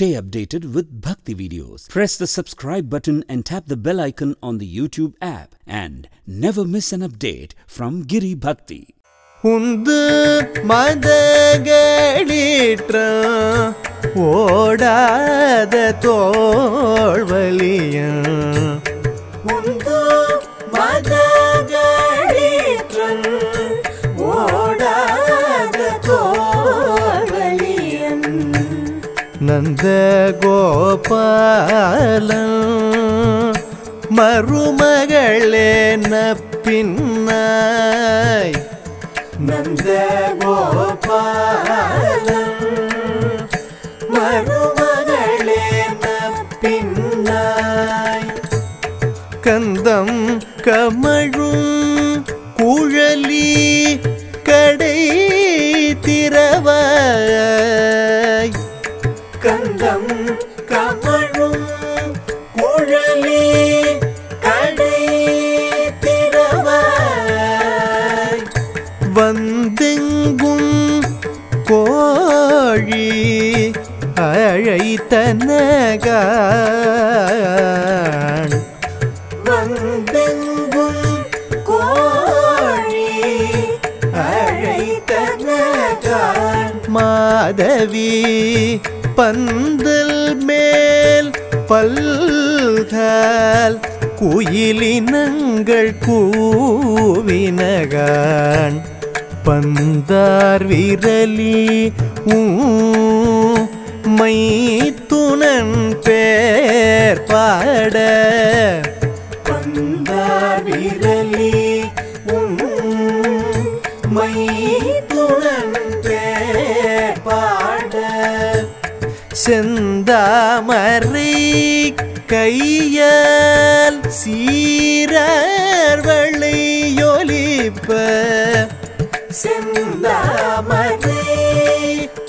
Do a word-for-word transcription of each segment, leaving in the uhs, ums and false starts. stay updated with Bhakti videos. Press the subscribe button and tap the bell icon on the YouTube app and never miss an update from Giri Bhakti. Nand Gopal मरुमगले नप्पिनाय Nand Gopal मरुमगले नप्पिनाय कंदम कमळु कुळली कडै तिरवाय कंदम कमळु कुळली कडै तिरवाय वंदेंगुं कोळी अळैतनगाण वंदेंगुं कोळी अळैतनगाण माधवी பந்தல் மேல் பல்கால் குயிலினங்கள் கூவினகான் பந்தார் விரலி மைத்துனன் பேர் பாட பந்தார் விரலி மைத்துனன் பேர் பாட செந்தாமரை கையால் சீரார்வளை ஒலிப்ப செந்தாமரை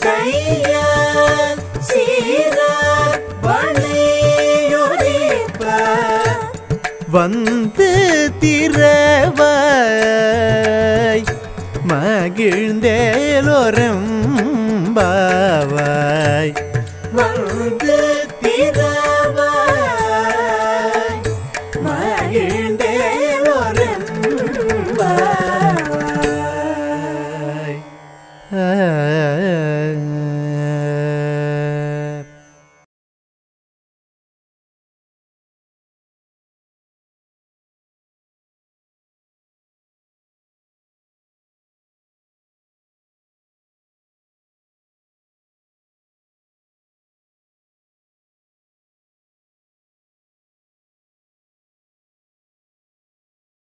கையால் சீரார்வளை ஒலிப்ப வந்து திரவாய் மகிழ்ந்தேலோரம் பாவாய் I'll be there.